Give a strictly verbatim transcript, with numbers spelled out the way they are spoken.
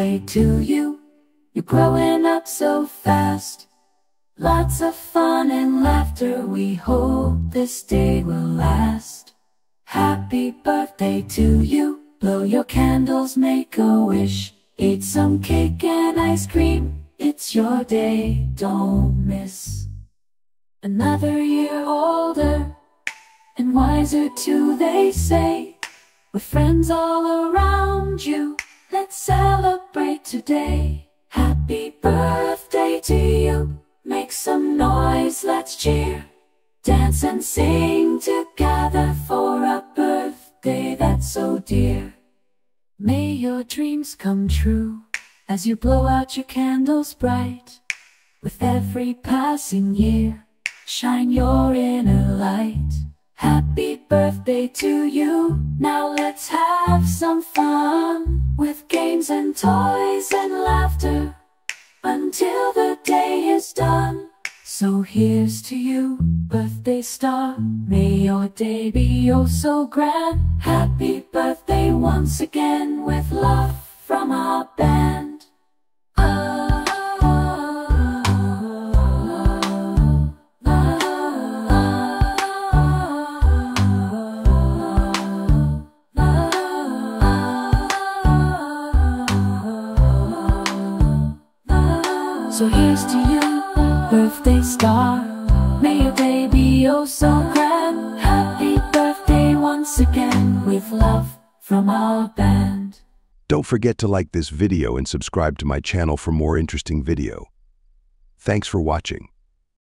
birthday to you. You're growing up so fast. Lots of fun and laughter, we hope this day will last. Happy birthday to you. Blow your candles, make a wish. Eat some cake and ice cream. It's your day, don't miss. Another year older and wiser too, they say. With friends all around you, let's celebrate today. Happy birthday to you. Make some noise, let's cheer. Dance and sing together for a birthday that's so dear. May your dreams come true as you blow out your candles bright. With every passing year, shine your inner light. Happy birthday to you. Now let's have some fun with games and toys and laughter until the day is done. So here's to you, birthday star. May your day be oh so grand. Happy birthday once again, with love from our band. Oh. So here's to you, birthday star. May your day be oh so grand. Happy birthday once again, with love from our band. Don't forget to like this video and subscribe to my channel for more interesting video. Thanks for watching.